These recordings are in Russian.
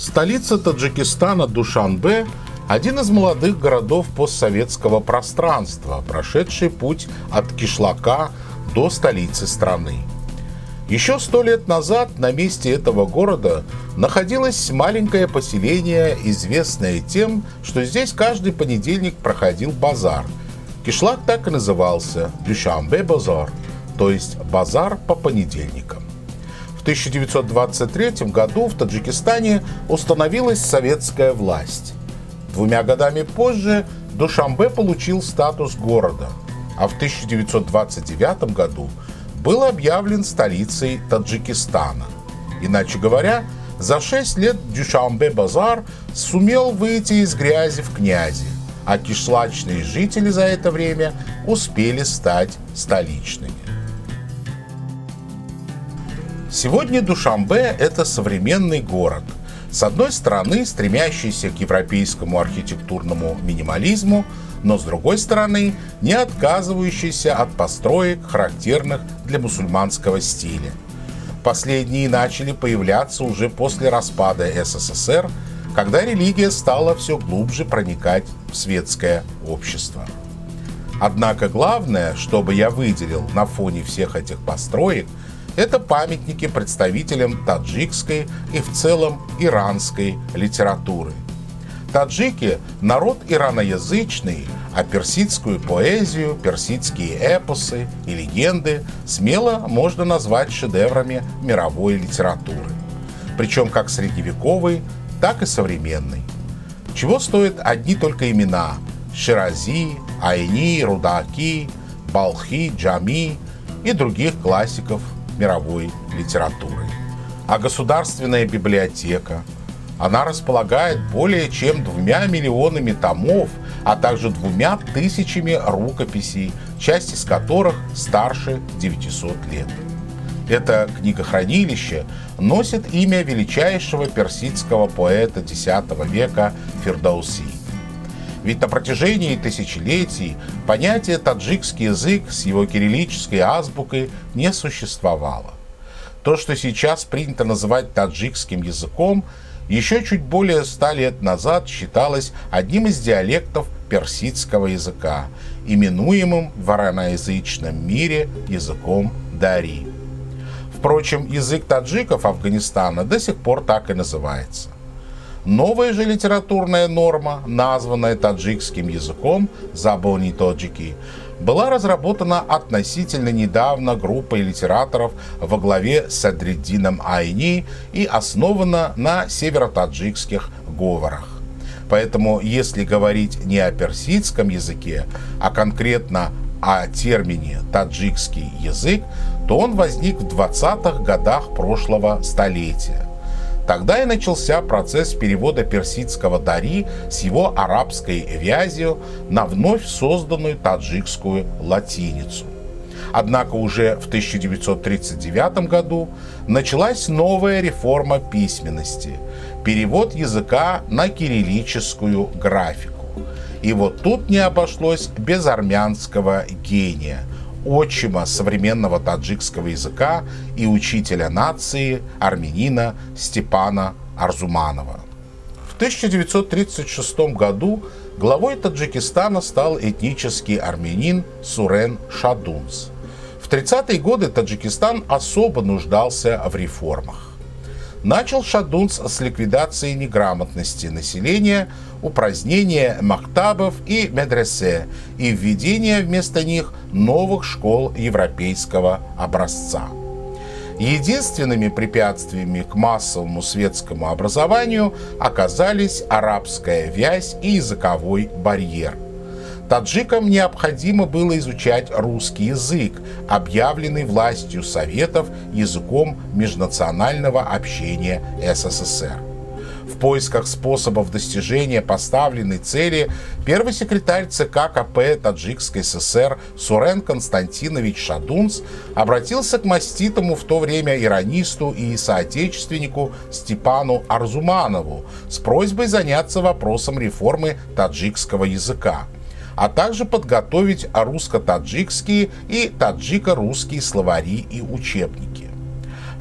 Столица Таджикистана Душанбе – один из молодых городов постсоветского пространства, прошедший путь от кишлака до столицы страны. Еще 100 лет назад на месте этого города находилось маленькое поселение, известное тем, что здесь каждый понедельник проходил базар. Кишлак так и назывался – Душанбе базар, то есть базар по понедельникам. В 1923 году в Таджикистане установилась советская власть. 2 годами позже Душанбе получил статус города, а в 1929 году был объявлен столицей Таджикистана. Иначе говоря, за 6 лет Душанбе-базар сумел выйти из грязи в князи, а кишлачные жители за это время успели стать столичными. Сегодня Душанбе – это современный город, с одной стороны стремящийся к европейскому архитектурному минимализму, но с другой стороны не отказывающийся от построек, характерных для мусульманского стиля. Последние начали появляться уже после распада СССР, когда религия стала все глубже проникать в светское общество. Однако главное, что бы я выделил на фоне всех этих построек, это памятники представителям таджикской и в целом иранской литературы. Таджики – народ ираноязычный, а персидскую поэзию, персидские эпосы и легенды смело можно назвать шедеврами мировой литературы. Причем как средневековой, так и современной. Чего стоят одни только имена – Ширази, Айни, Рудаки, Балхи, Джами и других классиков мировой литературы. А Государственная библиотека, она располагает более чем 2 миллионами томов, а также 2 тысячами рукописей, часть из которых старше 900 лет. Это книгохранилище носит имя величайшего персидского поэта X века Фирдауси. Ведь на протяжении тысячелетий понятие таджикский язык с его кириллической азбукой не существовало. То, что сейчас принято называть таджикским языком, еще чуть более 100 лет назад считалось одним из диалектов персидского языка, именуемым в ираноязычном мире языком дари. Впрочем, язык таджиков Афганистана до сих пор так и называется. Новая же литературная норма, названная таджикским языком «забони тоджики», была разработана относительно недавно группой литераторов во главе с Садриддином Айни и основана на северотаджикских говорах. Поэтому, если говорить не о персидском языке, а конкретно о термине «таджикский язык», то он возник в 20-х годах прошлого столетия. Тогда и начался процесс перевода персидского дари с его арабской вязью на вновь созданную таджикскую латиницу. Однако уже в 1939 году началась новая реформа письменности – перевод языка на кириллическую графику. И вот тут не обошлось без армянского гения, отчима современного таджикского языка и учителя нации, армянина Степана Арзуманова. В 1936 году главой Таджикистана стал этнический армянин Сурен Шадунц. В 30-е годы Таджикистан особо нуждался в реформах. Начал Шадунц с ликвидации неграмотности населения, упразднения мактабов и медресе и введения вместо них новых школ европейского образца. Единственными препятствиями к массовому светскому образованию оказались арабская вязь и языковой барьер. Таджикам необходимо было изучать русский язык, объявленный властью Советов языком межнационального общения СССР. В поисках способов достижения поставленной цели первый секретарь ЦК КП Таджикской ССР Сурен Константинович Шадунц обратился к маститому в то время иронисту и соотечественнику Степану Арзуманову с просьбой заняться вопросом реформы таджикского языка, а также подготовить русско-таджикские и таджико-русские словари и учебники.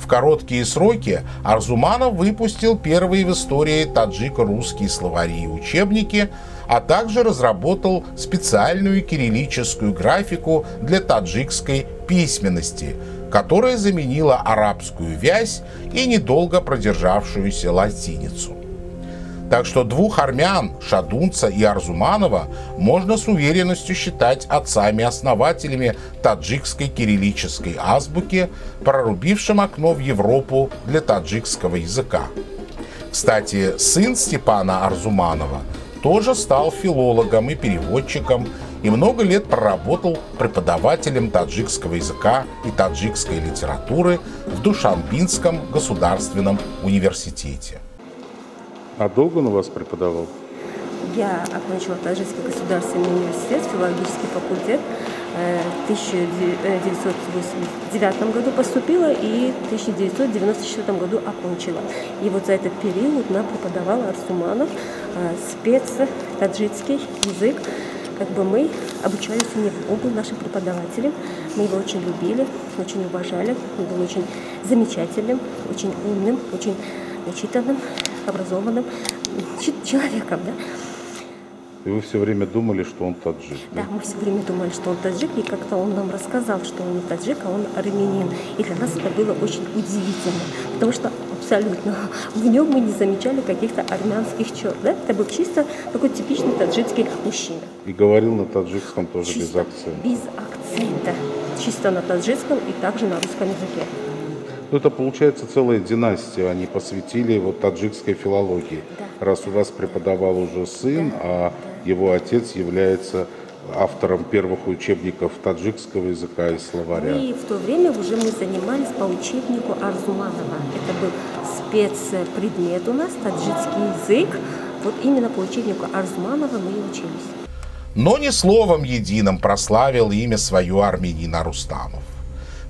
В короткие сроки Арзуманов выпустил первые в истории таджико-русские словари и учебники, а также разработал специальную кириллическую графику для таджикской письменности, которая заменила арабскую вязь и недолго продержавшуюся латиницу. Так что двух армян, Шадунца и Арзуманова, можно с уверенностью считать отцами-основателями таджикской кириллической азбуки, прорубившим окно в Европу для таджикского языка. Кстати, сын Степана Арзуманова тоже стал филологом и переводчиком и много лет проработал преподавателем таджикского языка и таджикской литературы в Душанбинском государственном университете. А долго он у вас преподавал? Я окончила Таджикский государственный университет, филологический факультет. В 1989 году поступила и в 1994 году окончила. И вот за этот период нам преподавал Арзуманов спец-таджикский язык. Как бы мы обучались у него, он был нашим преподавателем. Мы его очень любили, очень уважали. Он был очень замечательным, очень умным, очень начитанным, образованным человеком, да. И вы все время думали, что он таджик? Да, мы все время думали, что он таджик, и как-то он нам рассказал, что он не таджик, а он армянин. И для нас это было очень удивительно, потому что абсолютно в нем мы не замечали каких-то армянских черт, да? Это был чисто такой типичный таджикский мужчина. И говорил на таджикском тоже чисто, без акцента? Без акцента, чисто на таджикском и также на русском языке. Ну, это, получается, целая династия, они посвятили вот таджикской филологии. Да. Раз у вас преподавал уже сын, да, а да, его отец является автором первых учебников таджикского языка и словаря. И в то время уже мы занимались по учебнику Арзуманова. Это был спецпредмет у нас, таджикский язык. Вот именно по учебнику Арзуманова мы и учились. Но не словом единым прославил имя свое армянин Арустамов.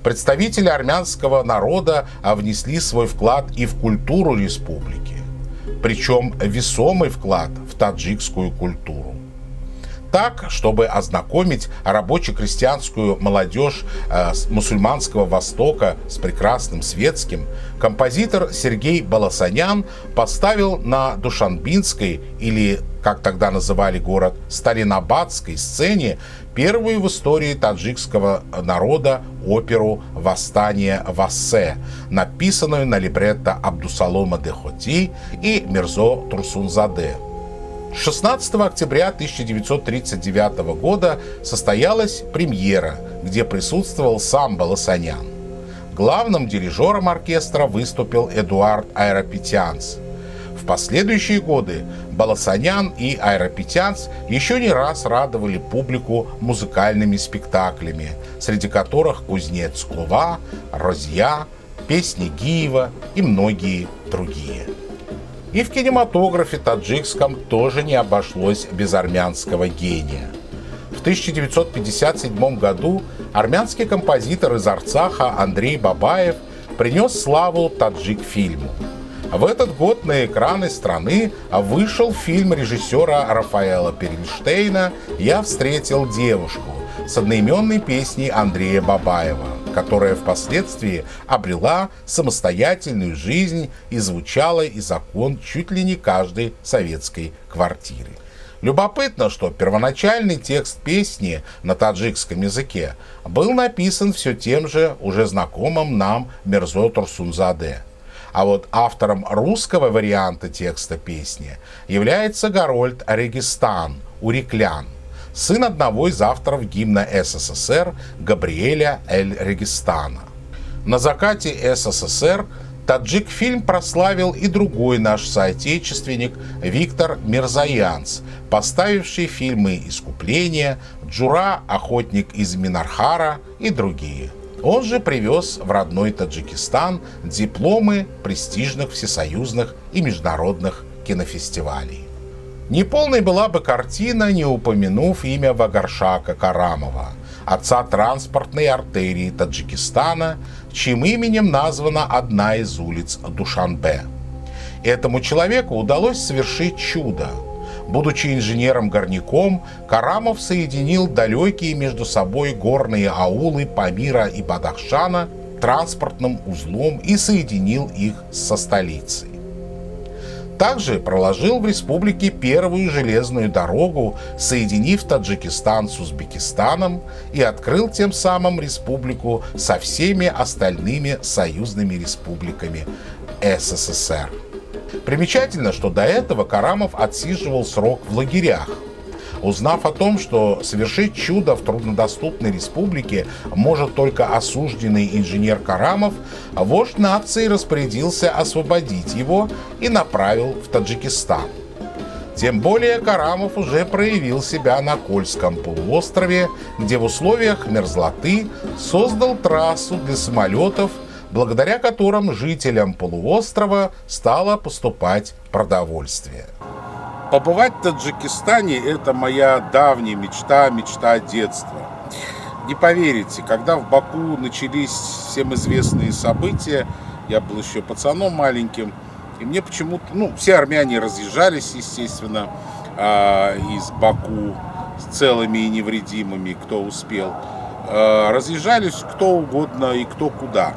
Представители армянского народа внесли свой вклад и в культуру республики, причем весомый вклад в таджикскую культуру. Так, чтобы ознакомить рабоче-крестьянскую молодежь мусульманского Востока с прекрасным светским, композитор Сергей Баласанян поставил на Душанбинской, или, как тогда называли город, Сталинабадской сцене первую в истории таджикского народа оперу «Восстание Вассе», написанную на либретто Абдусалома Дехоти и Мирзо Турсунзаде. 16 октября 1939 года состоялась премьера, где присутствовал сам Баласанян. Главным дирижером оркестра выступил Эдуард Айрапетянц. В последующие годы Баласанян и Айрапетянц еще не раз радовали публику музыкальными спектаклями, среди которых «Кузнец Кува», «Розья», «Песни Гиева» и многие другие. И в кинематографе таджикском тоже не обошлось без армянского гения. В 1957 году армянский композитор из Арцаха Андрей Бабаев принес славу таджик-фильму. В этот год на экраны страны вышел фильм режиссера Рафаэла Перельштейна «Я встретил девушку» с одноименной песней Андрея Бабаева, которая впоследствии обрела самостоятельную жизнь и звучала из окон чуть ли не каждой советской квартиры. Любопытно, что первоначальный текст песни на таджикском языке был написан все тем же уже знакомым нам Мирзо Турсунзаде. А вот автором русского варианта текста песни является Гарольд Регистан Уриклян, сын одного из авторов гимна СССР Габриэля Эль Регистана. На закате СССР таджик-фильм прославил и другой наш соотечественник Виктор Мирзаянц, поставивший фильмы «Искупление», «Джура», «Охотник из Минархара» и другие. Он же привез в родной Таджикистан дипломы престижных всесоюзных и международных кинофестивалей. Неполной была бы картина, не упомянув имя Вагаршака Карамова, отца транспортной артерии Таджикистана, чьим именем названа одна из улиц Душанбе. Этому человеку удалось совершить чудо. Будучи инженером-горняком, Карамов соединил далекие между собой горные аулы Памира и Бадахшана транспортным узлом и соединил их со столицей. Также проложил в республике первую железную дорогу, соединив Таджикистан с Узбекистаном, и открыл тем самым республику со всеми остальными союзными республиками СССР. Примечательно, что до этого Карамов отсиживал срок в лагерях. Узнав о том, что совершить чудо в труднодоступной республике может только осужденный инженер Карамов, вождь нации распорядился освободить его и направил в Таджикистан. Тем более Карамов уже проявил себя на Кольском полуострове, где в условиях мерзлоты создал трассу для самолетов, благодаря которым жителям полуострова стало поступать продовольствие. Побывать в Таджикистане – это моя давняя мечта, мечта детства. Не поверите, когда в Баку начались всем известные события, я был еще пацаном маленьким, и мне почему-то, все армяне разъезжались, естественно, из Баку с целыми и невредимыми, кто успел. Разъезжались кто угодно и кто куда.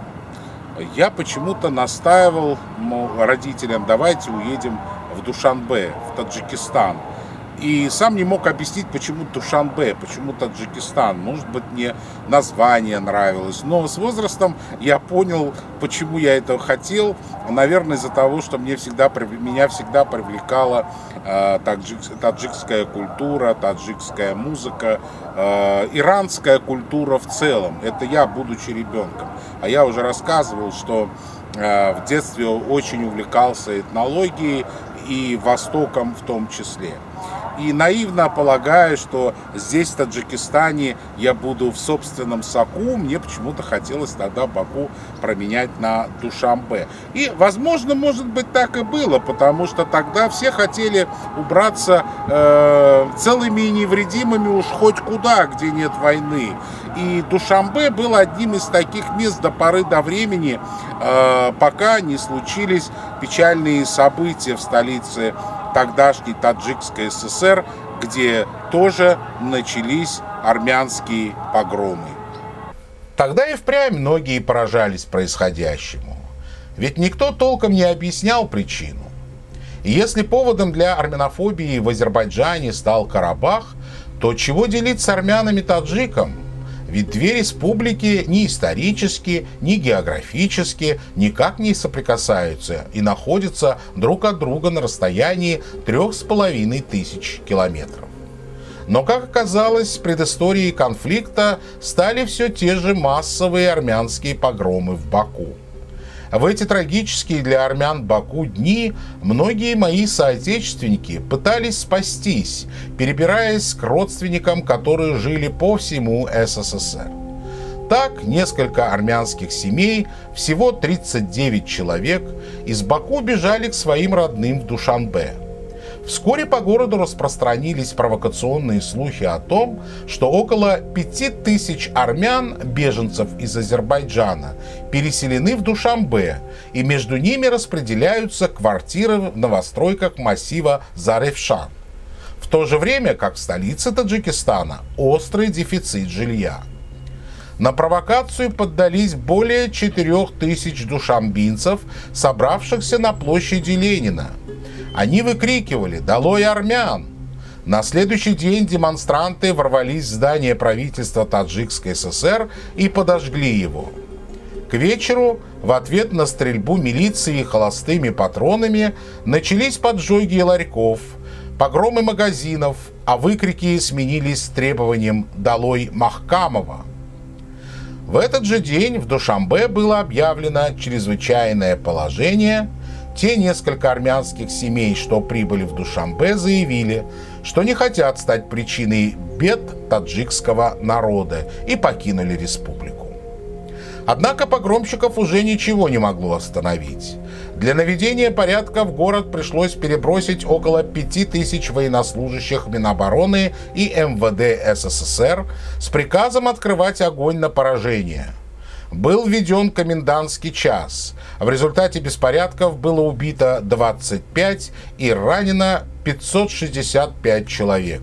Я почему-то настаивал, мол, родителям, давайте уедем в Душанбе, в Таджикистан. И сам не мог объяснить, почему Душанбе, почему Таджикистан. Может быть, мне название нравилось. Но с возрастом я понял, почему я этого хотел. Наверное, из-за того, что меня всегда привлекала таджикская культура, таджикская музыка, иранская культура в целом. Это я, будучи ребенком. А я уже рассказывал, что в детстве очень увлекался этнологией и Востоком в том числе. И наивно полагая, что здесь, в Таджикистане, я буду в собственном соку, мне почему-то хотелось тогда Баку променять на Душанбе. И, возможно, может быть, так и было, потому что тогда все хотели убраться целыми и невредимыми уж хоть куда, где нет войны. И Душанбе был одним из таких мест до поры до времени, пока не случились печальные события в столице тогдашней Таджикской ССР, где тоже начались армянские погромы. Тогда и впрямь многие поражались происходящему. Ведь никто толком не объяснял причину. И если поводом для армянофобии в Азербайджане стал Карабах, то чего делить с армянами-таджиком? Ведь две республики ни исторически, ни географически никак не соприкасаются и находятся друг от друга на расстоянии 3500 километров. Но, как оказалось, предысторией конфликта стали все те же массовые армянские погромы в Баку. В эти трагические для армян Баку дни многие мои соотечественники пытались спастись, перебираясь к родственникам, которые жили по всему СССР. Так, несколько армянских семей, всего 39 человек, из Баку бежали к своим родным в Душанбе. Вскоре по городу распространились провокационные слухи о том, что около 5000 армян, беженцев из Азербайджана, переселены в Душанбе, и между ними распределяются квартиры в новостройках массива Заревшан. В то же время, как в столице Таджикистана, острый дефицит жилья. На провокацию поддались более 4000 душанбинцев, собравшихся на площади Ленина. Они выкрикивали «Долой армян!». На следующий день демонстранты ворвались в здание правительства Таджикской ССР и подожгли его. К вечеру в ответ на стрельбу милиции холостыми патронами начались поджоги ларьков, погромы магазинов, а выкрики сменились требованием «Долой Махкамова!». В этот же день в Душанбе было объявлено чрезвычайное положение. Те несколько армянских семей, что прибыли в Душанбе, заявили, что не хотят стать причиной бед таджикского народа, и покинули республику. Однако погромщиков уже ничего не могло остановить. Для наведения порядка в город пришлось перебросить около 5000 военнослужащих Минобороны и МВД СССР с приказом открывать огонь на поражение. Был введен комендантский час. В результате беспорядков было убито 25 и ранено 565 человек.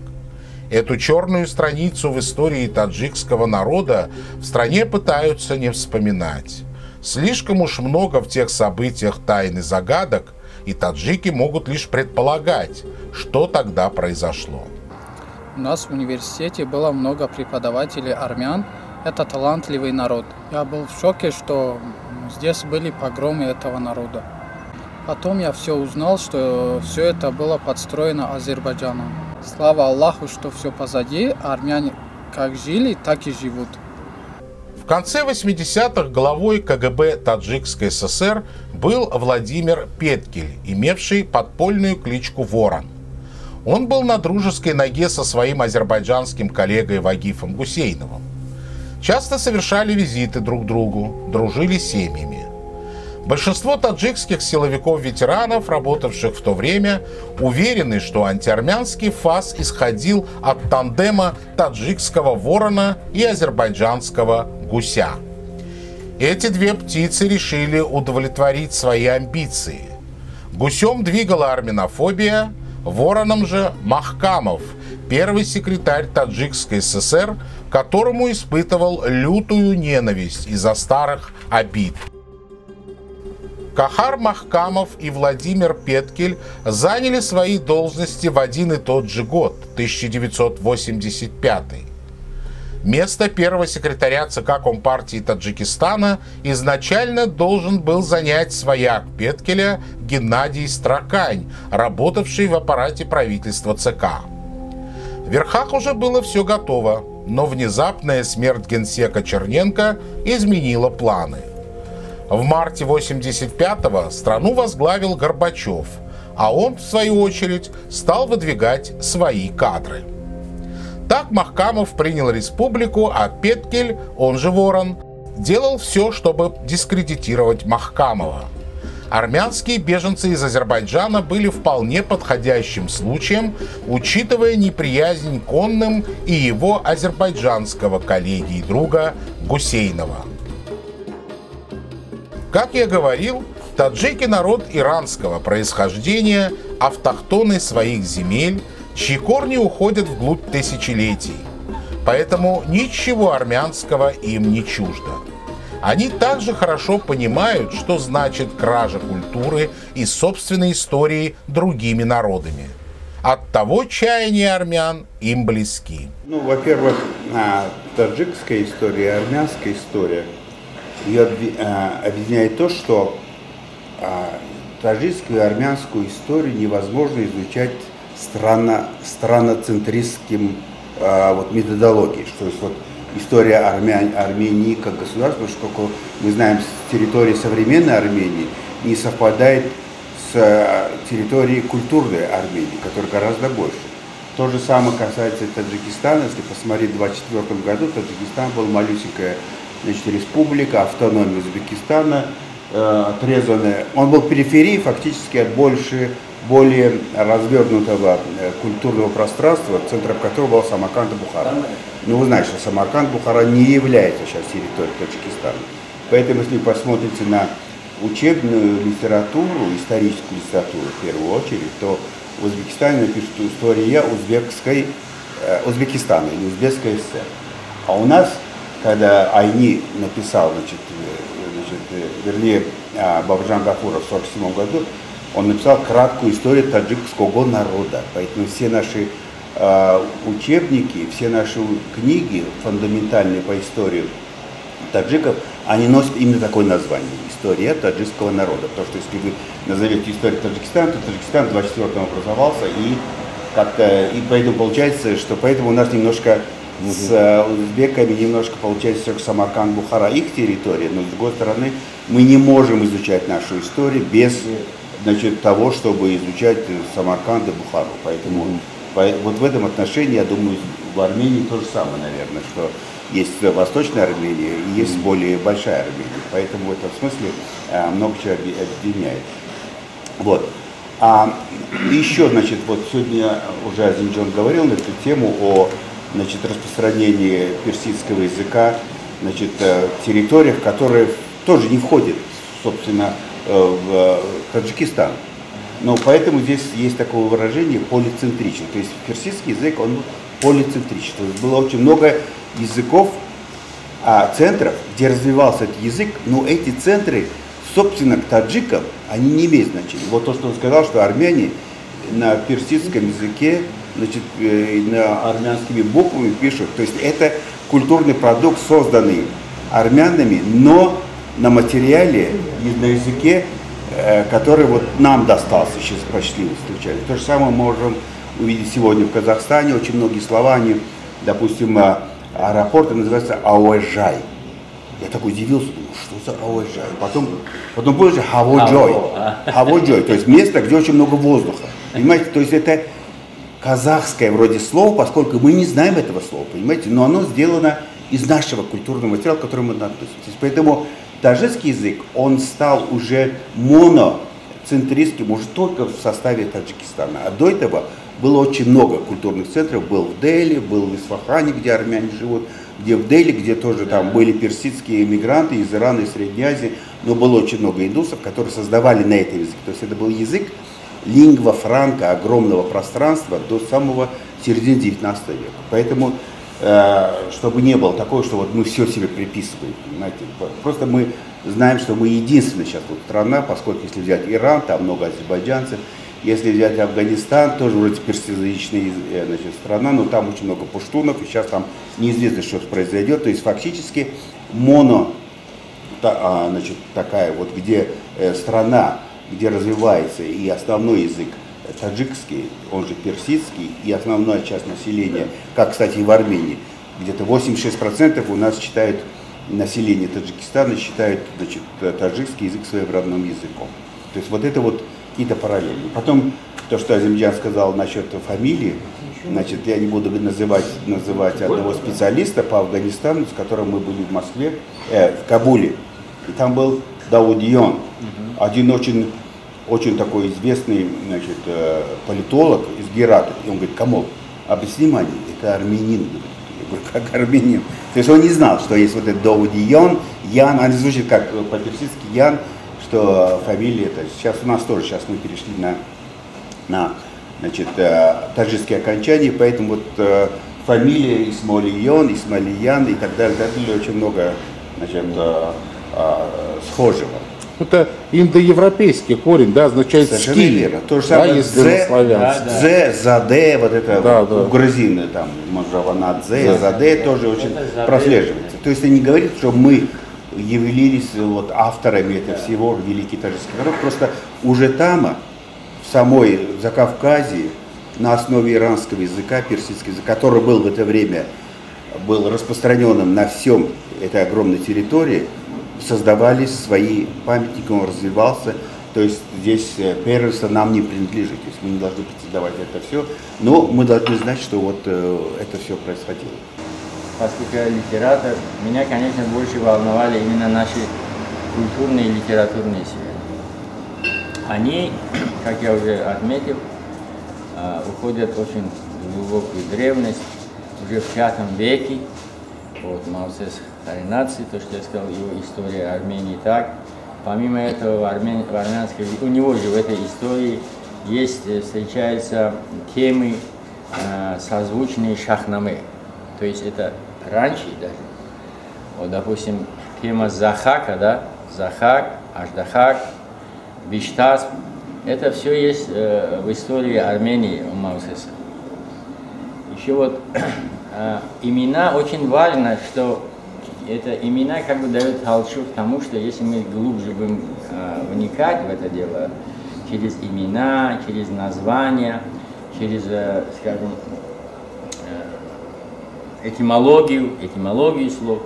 Эту черную страницу в истории таджикского народа в стране пытаются не вспоминать. Слишком уж много в тех событиях тайн и загадок, и таджики могут лишь предполагать, что тогда произошло. У нас в университете было много преподавателей армян. Это талантливый народ. Я был в шоке, что здесь были погромы этого народа. Потом я все узнал, что все это было подстроено Азербайджаном. Слава Аллаху, что все позади. Армяне как жили, так и живут. В конце 80-х главой КГБ Таджикской ССР был Владимир Петкель, имевший подпольную кличку «Ворон». Он был на дружеской ноге со своим азербайджанским коллегой Вагифом Гусейновым. Часто совершали визиты друг к другу, дружили семьями. Большинство таджикских силовиков-ветеранов, работавших в то время, уверены, что антиармянский фас исходил от тандема таджикского ворона и азербайджанского гуся. Эти две птицы решили удовлетворить свои амбиции. Гусем двигала арменофобия, вороном же Махкамов, первый секретарь Таджикской ССР, которому испытывал лютую ненависть из-за старых обид. Кахар Махкамов и Владимир Петкель заняли свои должности в один и тот же год, 1985. Место первого секретаря ЦК Компартии Таджикистана изначально должен был занять свояк Петкеля Геннадий Строкань, работавший в аппарате правительства ЦК. В верхах уже было все готово, но внезапная смерть генсека Черненко изменила планы. В марте 1985-го страну возглавил Горбачев, а он, в свою очередь, стал выдвигать свои кадры. Так Махкамов принял республику, а Петкель, он же Ворон, делал все, чтобы дискредитировать Махкамова. Армянские беженцы из Азербайджана были вполне подходящим случаем, учитывая неприязнь к онным и его азербайджанского коллеги и друга Гусейнова. Как я говорил, таджики – народ иранского происхождения, автохтоны своих земель, чьи корни уходят вглубь тысячелетий. Поэтому ничего армянского им не чуждо. Они также хорошо понимают, что значит кража культуры и собственной истории другими народами. Оттого чаяния армян им близки. Ну, во-первых, таджикская история, армянская история. Ее объединяет то, что таджикскую и армянскую историю невозможно изучать страноцентристским методологией. Что есть вот история Армении как государства, поскольку мы знаем, территория современной Армении не совпадает с территорией культурной Армении, которая гораздо больше. То же самое касается Таджикистана. Если посмотреть, в 1924 году Таджикистан был малюсенькая, значит, республика, автономия Узбекистана, отрезанная. Он был в периферии фактически от более развернутого культурного пространства, центром которого был Самарканд и Бухара. Но вы знаете, что Самарканд и Бухара не является сейчас территорией Таджикистана. Поэтому, если вы посмотрите на учебную литературу, историческую литературу в первую очередь, то в Узбекистане напишут «История Узбекистана» или «Узбекская ССР». А у нас, когда Айни написал, вернее, Бабжан Гафуров в 1947 году, он написал краткую историю таджикского народа. Поэтому все наши учебники, все наши книги, фундаментальные по истории таджиков, они носят именно такое название – «История таджикского народа». Потому что если вы назовете историю Таджикистана, то Таджикистан в 1924-м образовался, и поэтому получается, что поэтому у нас немножко с узбеками немножко получается все, как Самарканд, Бухара, их территория, но с другой стороны мы не можем изучать нашу историю без, значит, того, чтобы изучать Самарканд и Бухару. Поэтому вот в этом отношении, я думаю, в Армении то же самое, наверное, что есть Восточная Армения и есть более большая Армения. Поэтому в этом смысле много чего объединяет. Вот. А еще, значит, вот сегодня уже Азимджон говорил на эту тему о, значит, распространение персидского языка, значит, в территориях, которые тоже не входят, собственно, в Таджикистан. Но поэтому здесь есть такое выражение полицентричный. То есть персидский язык, он полицентричный. То есть было очень много языков, центров, где развивался этот язык, но эти центры, собственно, к таджикам, они не имеют значения. Вот то, что он сказал, что армяне на персидском языке, значит, на армянскими буквами пишут. То есть это культурный продукт, созданный армянами, но на материале, на языке, который вот нам достался, сейчас почти встречали. То же самое можем увидеть сегодня в Казахстане. Очень многие слова, они, допустим, аэропорты называются «Ауэжай». Я так удивился, думаю, что за «Ауэжай». Потом позже «Хаводжой». «Хаводжой», то есть место, где очень много воздуха. Понимаете, то есть это казахское вроде слово, поскольку мы не знаем этого слова, понимаете, но оно сделано из нашего культурного материала, к которому мы относимся. Поэтому таджикский язык, он стал уже моноцентрическим уже только в составе Таджикистана. А до этого было очень много культурных центров. Был в Дели, был в Исфахане, где армяне живут, где в Дели, где тоже там были персидские эмигранты из Ирана и Средней Азии. Но было очень много индусов, которые создавали на этом языке. То есть это был язык лингва франка, огромного пространства до самого середины 19 века. Поэтому, чтобы не было такого, что вот мы все себе приписываем, понимаете. Просто мы знаем, что мы единственная сейчас вот страна, поскольку если взять Иран, там много азербайджанцев, если взять Афганистан, тоже вроде персидоязычная, значит, страна, но там очень много пуштунов, и сейчас там неизвестно, что произойдет. То есть фактически значит, такая вот, где страна, где развивается и основной язык таджикский, он же персидский, и основная часть населения, как, кстати, и в Армении, где-то 86% у нас считают население Таджикистана, считают, значит, таджикский язык своим родным языком. То есть вот это вот какие-то параллели. Потом то, что Азимджан сказал насчет фамилии, значит, я не буду называть одного специалиста по Афганистану, с которым мы были в Москве, в Кабуле, и там был Даудион, один очень такой известный, значит, политолог из Герата. И он говорит: Камол, объясни мне, это армянин. Я говорю: как армянин? То есть он не знал, что есть вот этот Даудион, Ян, они звучат как по-персидски Ян, что фамилия это. Сейчас у нас тоже, сейчас мы перешли на значит, таджикские окончания, поэтому вот фамилия Исмолион, Исмалиян и так далее, очень много, значит, схожего. Это индоевропейский корень, да, означает стиль. То же самое «дзе», «заде», вот это да, да. Грузины, там, «мажавана», «дзе», «заде» тоже очень прослеживается. То есть они говорят, что мы являлись вот авторами этого всего, великий таджикский народ. Просто уже там, в самой Закавказье, на основе иранского языка, персидского языка, который был в это время распространенным на всем этой огромной территории, создавались свои памятники, он развивался, то есть здесь первенство нам не принадлежит, то есть мы не должны претендовать это все, но мы должны знать, что вот это все происходило. Поскольку я литератор, меня, конечно, больше волновали именно наши культурные и литературные сферы. Они, как я уже отметил, уходят очень в глубокую древность, уже в V веке. Вот Маусес Хоренаци, то, что я сказал, его история Армении так. Помимо этого, у него же в этой истории встречаются темы, созвучные шахнаме. То есть это раньше даже. Вот, допустим, тема Захака, да, Захак, Аждахак, Биштас. Это все есть в истории Армении у Маусеса. Еще вот имена очень важно, что это имена как бы дают толчок к тому, что если мы глубже будем вникать в это дело, через имена, через названия, через, скажем, этимологию слов,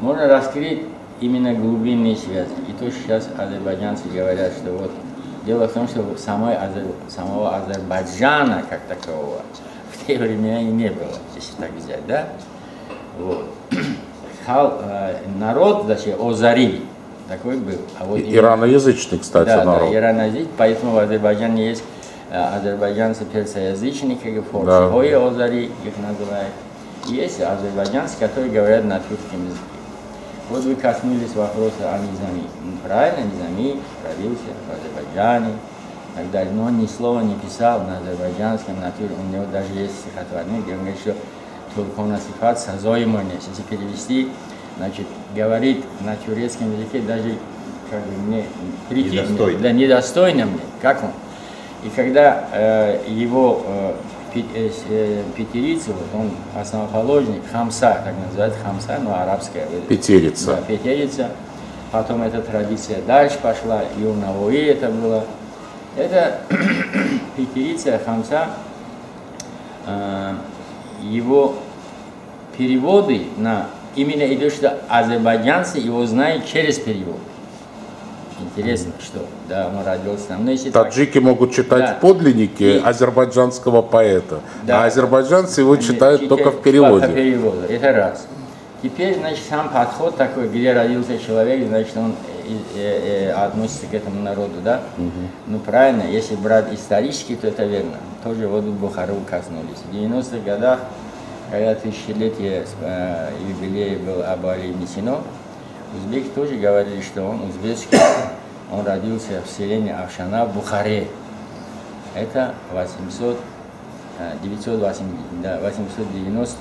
можно раскрыть именно глубинные связи. И то, что сейчас азербайджанцы говорят, что вот дело в том, что самого Азербайджана как такового в те времена и не было, если так взять, да? Вот. Народ, значит, Озари, такой был. А вот ираноязычный, кстати, да, народ. Да, ираноязычный, поэтому в Азербайджане есть азербайджанцы персоязычные, как и форсовые, да. Озари их называют. Есть азербайджанцы, которые говорят на тюркском языке. Вот вы коснулись вопроса о Низами. Правильно, Низами родился в Азербайджане. Далее. Но он ни слова не писал на азербайджанском, на тюркском. У него даже есть стихотворение, где он говорит, что туркона сифат сазой мойнес. Если перевести, значит, говорить на тюркском языке даже как бы мне недостойно. Да, недостойно мне, как он. И когда его петерицу, вот он основоположник, хамса, так называется, хамса, ну, арабская. Петерица. Да, петерица. Потом эта традиция дальше пошла, и у Навои это было. Это петерица, хамса, его переводы на... Именно идет, что азербайджанцы его знают через перевод. Интересно, что да, он родился там. Таджики так, могут читать, да, подлинники и... азербайджанского поэта, да, а азербайджанцы его читают только в переводе. Это раз. Теперь, значит, сам подход такой, где родился человек, значит, он относится к этому народу, да? Угу. Ну, правильно, если брать исторически, то это верно. Тоже вот в Бухару коснулись. В 90-х годах, когда тысячелетие юбилея было объявлено, узбеки тоже говорили, что он узбекский, он родился в селении Афшана в Бухаре. Это 890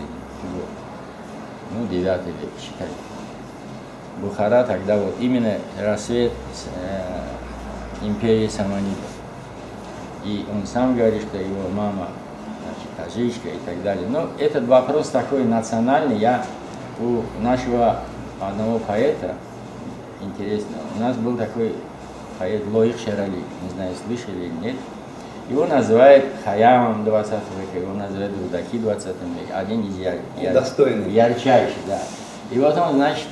год, ну, 9 век, считай. Бухара тогда вот именно рассвет империи Саманидов. И он сам говорит, что его мама, значит, таджичка и так далее. Но этот вопрос такой национальный, я у нашего... одного поэта, интересно, у нас был такой поэт Лоих Шерали, не знаю, слышали или нет, его называют Хаямом 20 века, его называют Рудаки 20 века, один из ярчайших, да. И вот он, значит,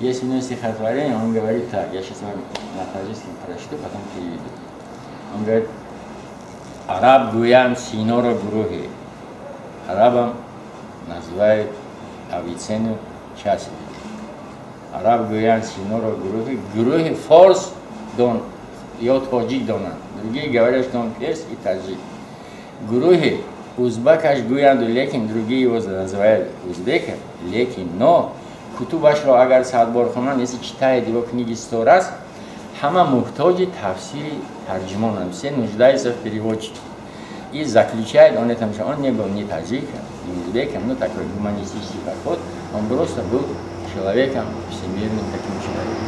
есть у него стихотворение, он говорит так, я сейчас вам на таджикском прочту, потом переведу. Он говорит: «Араб гуям синора гурухи», арабом называют Авиценну Часиди. Араб гуян синора гурухи, гурухи форс дон, йо тоджик дона. Другие говорят, что он перс и таджик. Гурухи узбекаш гуянду лекин, другие его называют узбеком, лекин, но кутубашро агар садборхунан, если читает его книги 100 раз, хама мухтоджи тавсири тарджимонам, все нуждаются в переводчике. И заключает он этом, что он не был ни таджиком, ни узбеком, но такой гуманистический подход, он просто был человеком, всемирным таким человеком.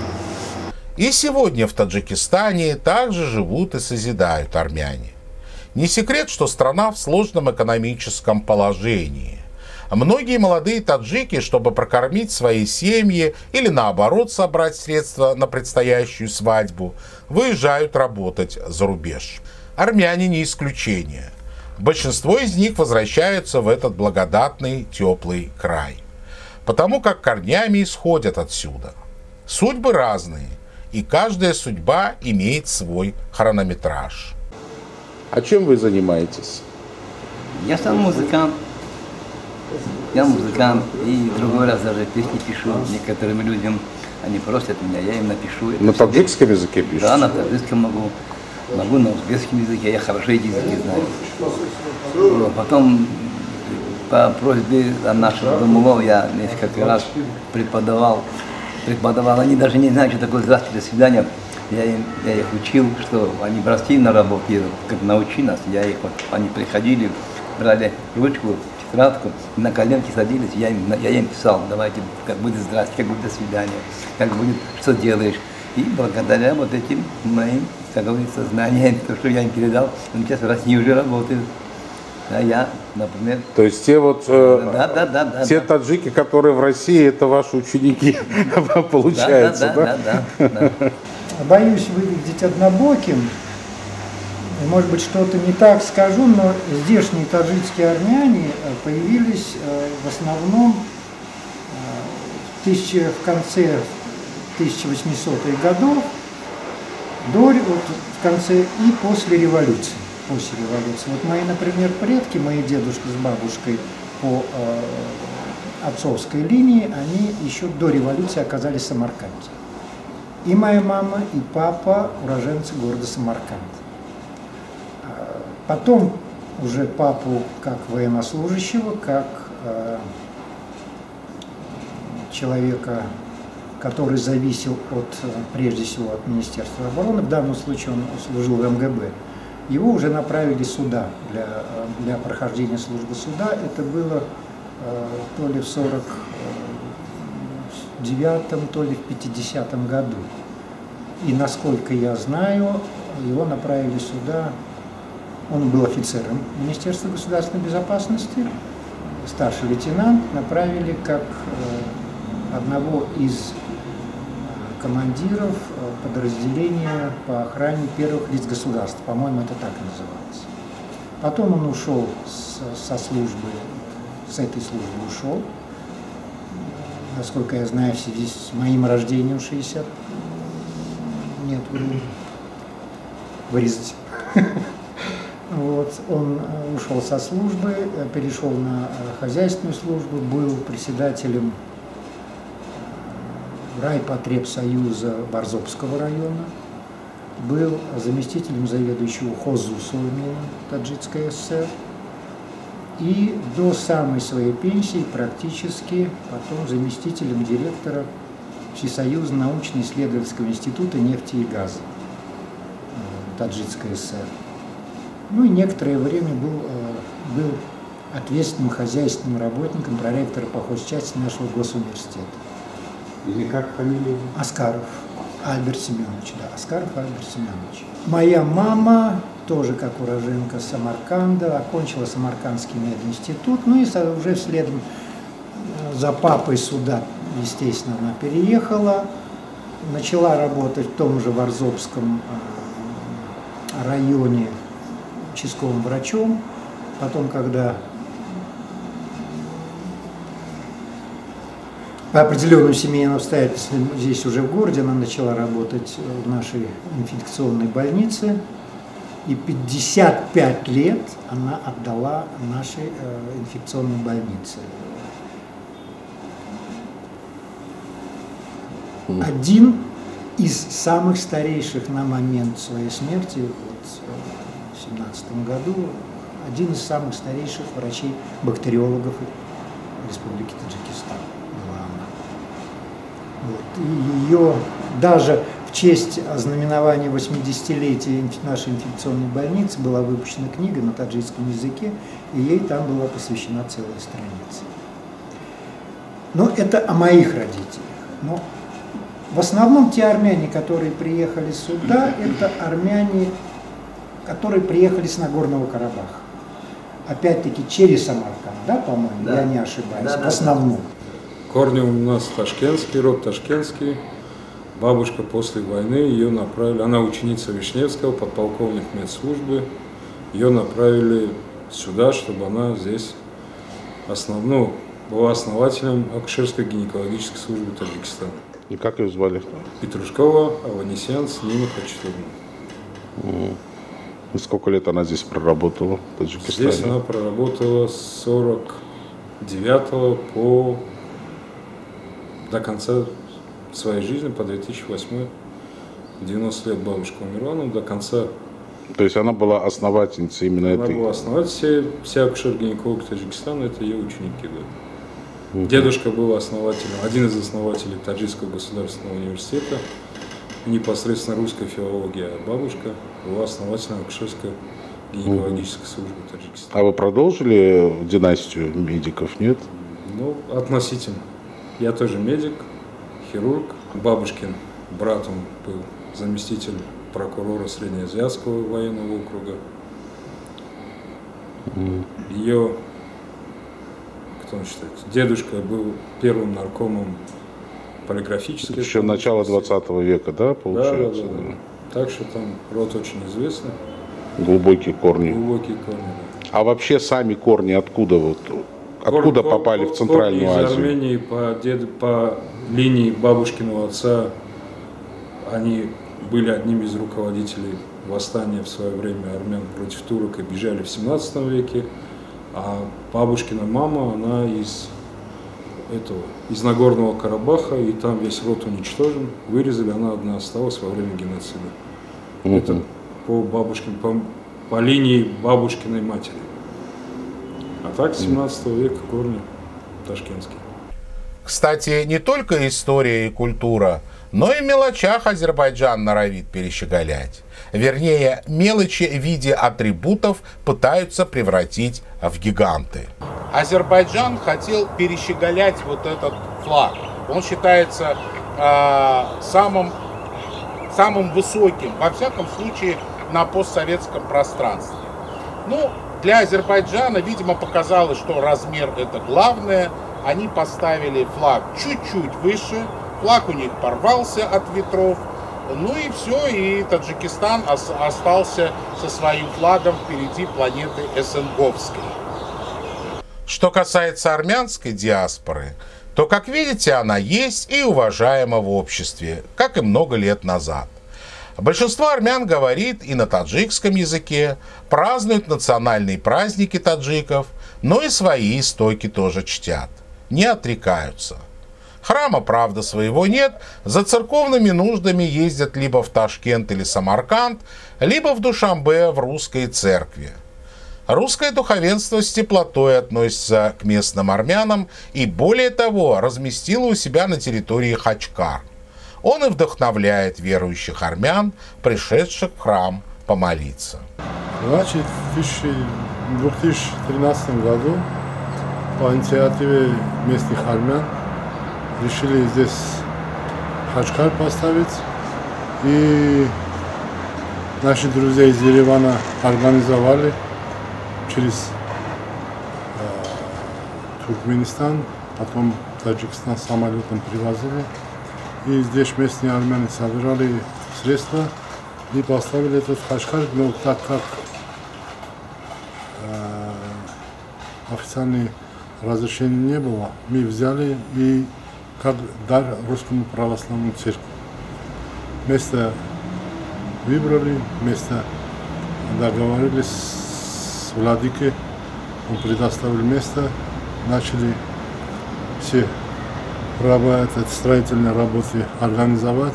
И сегодня в Таджикистане также живут и созидают армяне. Не секрет, что страна в сложном экономическом положении. Многие молодые таджики, чтобы прокормить свои семьи или наоборот собрать средства на предстоящую свадьбу, выезжают работать за рубеж. Армяне не исключение. Большинство из них возвращаются в этот благодатный теплый край, потому как корнями исходят отсюда. Судьбы разные, и каждая судьба имеет свой хронометраж. А чем вы занимаетесь? Я сам музыкант. Я музыкант, и другой раз даже песни пишу некоторым людям. Они просят меня, я им напишу. На таджикском языке пишу? Да, на таджикском могу. Могу на узбекском языке, я хорошо эти языки знаю. Потом... По просьбе наших домулов я несколько раз преподавал. Они даже не знают, что такое «здравствуйте, до свидания». Я их учил, что они бросили на работу, как научи нас. Они приходили, брали ручку, тетрадку, на коленки садились, я им писал: давайте, как будет «здрасте», как будет «до свидания», как будет «что делаешь». И благодаря вот этим моим, как говорится, знаниям, то, что я им передал, сейчас в России уже работают. Да, я, например. То есть те вот те таджики, которые в России, это ваши ученики, получается, да? Да. Боюсь выглядеть однобоким. Может быть, что-то не так скажу, но здешние таджикские армяне появились в основном в конце 1800-х годов, в конце и после революции. Вот мои, например, предки, мои дедушка с бабушкой по отцовской линии, они еще до революции оказались в Самарканде. И моя мама, и папа уроженцы города Самарканд. Потом уже папу как военнослужащего, как человека, который зависел прежде всего от Министерства обороны, в данном случае он служил в МГБ. Его уже направили сюда, для прохождения службы суда. Это было то ли в 40, 1949-м, то ли в 1950 году. И, насколько я знаю, его направили сюда, он был офицером Министерства государственной безопасности, старший лейтенант, направили как одного из командиров подразделения по охране первых лиц государства, по-моему, это так и называлось. Потом он ушел со службы, с этой службы ушел, насколько я знаю, в связи с моим рождением 60 нет времени вырезать. Вот, он ушел со службы, перешел на хозяйственную службу, был председателем райпотребсоюза Борзобского района, был заместителем заведующего хозуса Таджикской ССР и до самой своей пенсии практически потом заместителем директора Всесоюзного научно-исследовательского института нефти и газа Таджикской ССР. Ну и некоторое время был ответственным хозяйственным работником, проректором по хозчасти нашего госуниверситета. Или как фамилия? Оскаров Альберт Семенович, да, Оскаров Альберт Семенович. Моя мама, тоже как уроженка Самарканда, окончила Самаркандский мединститут, ну и уже следом за папой сюда, естественно, она переехала, начала работать в том же Борзобском районе участковым врачом, потом, когда по определенным семейным обстоятельствам здесь уже в городе, она начала работать в нашей инфекционной больнице, и 55 лет она отдала нашей инфекционной больнице. 1 из самых старейших на момент своей смерти, в 1917 году, 1 из самых старейших врачей-бактериологов Республики Таджикистан. Вот. И ее даже в честь ознаменования 80-летия нашей инфекционной больницы была выпущена книга на таджикском языке, и ей там была посвящена целая страница. Но это о моих родителях. Но в основном те армяне, которые приехали сюда, это армяне, которые приехали с Нагорного Карабаха. Опять-таки через Самарканд, да, по-моему, да. Я не ошибаюсь, да, в основном. Корни у нас ташкентский, род ташкентский. Бабушка после войны, ее направили, она ученица Вишневского, подполковник медслужбы, ее направили сюда, чтобы она здесь была основателем акушерской гинекологической службы Таджикистана. И как ее звали? Петрушкова, Аванесян, Нина Хачатурян. И сколько лет она здесь проработала в Таджикистане? Здесь она проработала с 49 по... до конца своей жизни, по 2008, 90 лет бабушка умерла, но до конца... То есть она была основательницей именно этой? Она была основательницей, все акушер-гинекологи Таджикистана, это ее ученики были. Okay. Дедушка был основателем, один из основателей Таджикского государственного университета, непосредственно русской филологии, а бабушка была основателем акушерской гинекологической службы Таджикистана. А вы продолжили династию медиков, нет? Ну, относительно. Я тоже медик, хирург. Бабушкин брат, он был заместитель прокурора Среднеазиатского военного округа. Ее, кто он считает, дедушка был первым наркомом полиграфической. Еще начало 20 века, да, получается? Да. Так что там род очень известный. Глубокие корни. Глубокие корни, да. А вообще сами корни откуда вот? Откуда попали в Центральную Азию? Из Армении по линии бабушкиного отца. Они были одним из руководителей восстания в свое время армян против турок и бежали в 17 веке. А бабушкина мама, она из Нагорного Карабаха, и там весь род уничтожен. Вырезали, она одна осталась во время геноцида. Это по линии бабушкиной матери. А так, 17 века корни ташкентские. Кстати, не только история и культура, но и в мелочах Азербайджан норовит перещеголять. Вернее, мелочи в виде атрибутов пытаются превратить в гиганты. Азербайджан хотел перещеголять вот этот флаг. Он считается самым высоким, во всяком случае, на постсоветском пространстве. Ну, для Азербайджана, видимо, показалось, что размер это главное. Они поставили флаг чуть-чуть выше, флаг у них порвался от ветров. Ну и все, и Таджикистан остался со своим флагом впереди планеты СНГовской. Что касается армянской диаспоры, то, как видите, она есть и уважаема в обществе, как и много лет назад. Большинство армян говорит и на таджикском языке, празднуют национальные праздники таджиков, но и свои истоки тоже чтят, не отрекаются. Храма, правда, своего нет, за церковными нуждами ездят либо в Ташкент или Самарканд, либо в Душанбе в русской церкви. Русское духовенство с теплотой относится к местным армянам и, более того, разместило у себя на территории Хачкар. Он и вдохновляет верующих армян, пришедших в храм помолиться. Значит, в 2013 году по инициативе местных армян решили здесь Хачкар поставить. И наши друзья из Еревана организовали через Туркменистан, потом Таджикистан самолетом привозили. И здесь местные армяне собирали средства и поставили этот Хачкар, но так как официальных разрешений не было, мы взяли и как дар русскому православному церкви. Место выбрали, место договорились с владыкой, он предоставил место, начали все строительные работы организовать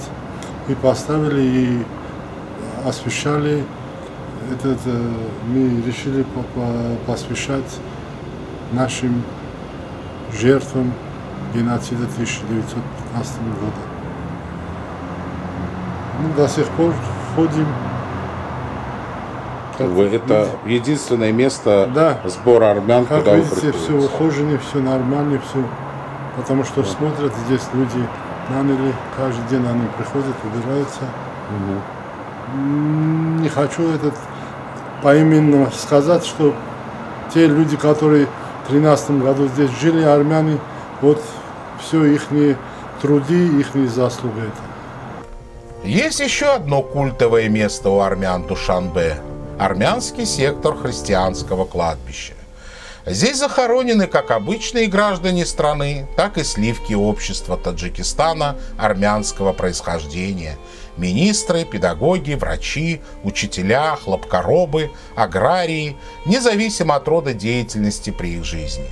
и поставили, и освещали. Этот мы решили посвящать нашим жертвам геноцида 1915 года. Мы до сих пор ходим. Это единственное место, да, сбора армян, как куда видите, все ухожено, все нормально, все. Потому что да, смотрят, здесь люди наняли, каждый день они приходят, убираются. Угу. Не хочу поименно сказать, что те люди, которые в 2013 году здесь жили, армяне, вот все их труды, их заслуги. Есть еще одно культовое место у армян Душанбе – армянский сектор христианского кладбища. Здесь захоронены как обычные граждане страны, так и сливки общества Таджикистана армянского происхождения – министры, педагоги, врачи, учителя, хлопкоробы, аграрии, независимо от рода деятельности при их жизни.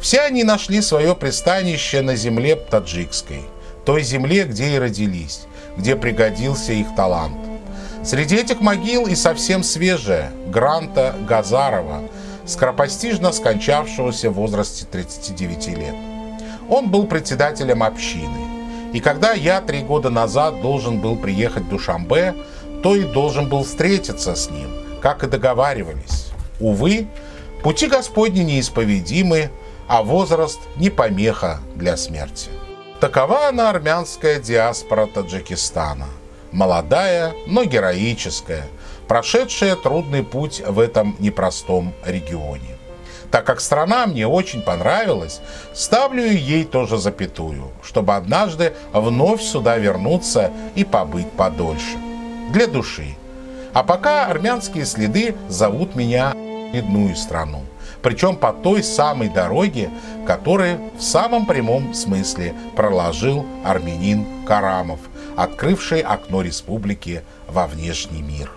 Все они нашли свое пристанище на земле таджикской, той земле, где и родились, где пригодился их талант. Среди этих могил и совсем свежая – Гранта Газарова, скоропостижно скончавшегося в возрасте 39 лет. Он был председателем общины. И когда я 3 года назад должен был приехать в Душанбе, то и должен был встретиться с ним, как и договаривались. Увы, пути Господни неисповедимы, а возраст не помеха для смерти. Такова она, армянская диаспора Таджикистана. Молодая, но героическая, прошедшая трудный путь в этом непростом регионе. Так как страна мне очень понравилась, ставлю ей тоже запятую, чтобы однажды вновь сюда вернуться и побыть подольше. Для души. А пока армянские следы зовут меня в родную страну. Причем по той самой дороге, которую в самом прямом смысле проложил армянин Карамов, открывший окно республики во внешний мир.